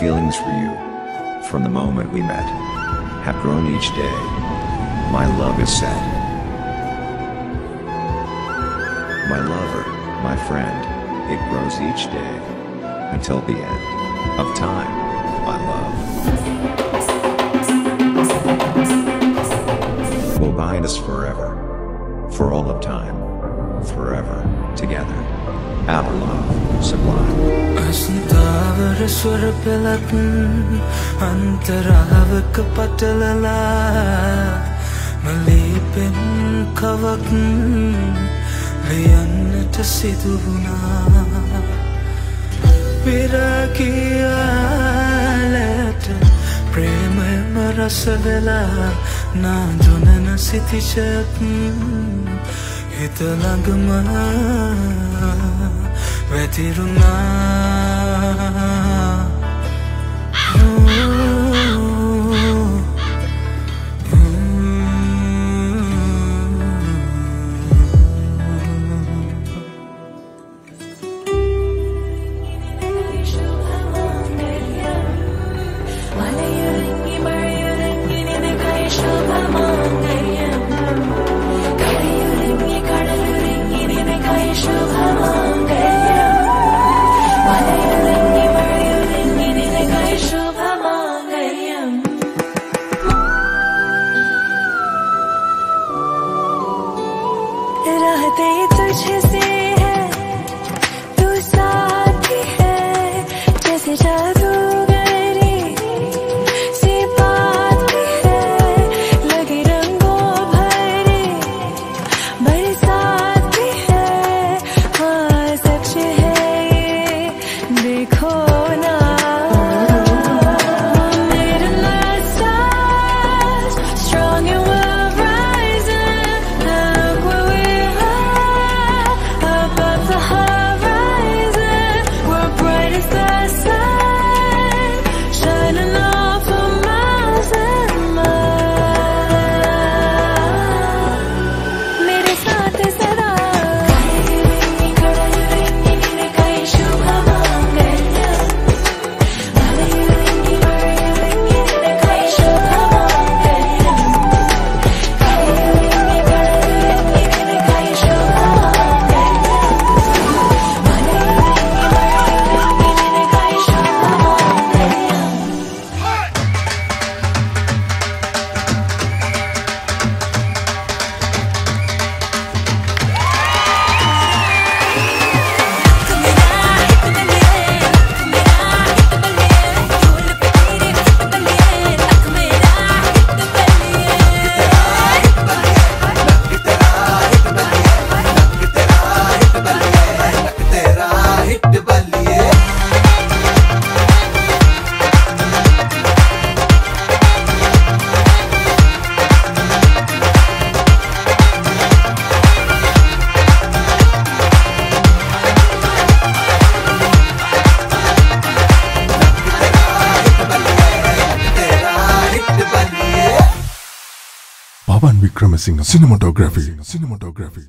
feelings for you, from the moment we met, have grown each day. My love is set. My lover, my friend, it grows each day, until the end of time, my love will bind us forever, for all of time, forever, together, our love, sublime. Malipin kawak liyan tasiduna pirakiyalat prema marasavela na dunana sitchat hitalangma vetiruna. Pawan Wickramasinghe Cinematography.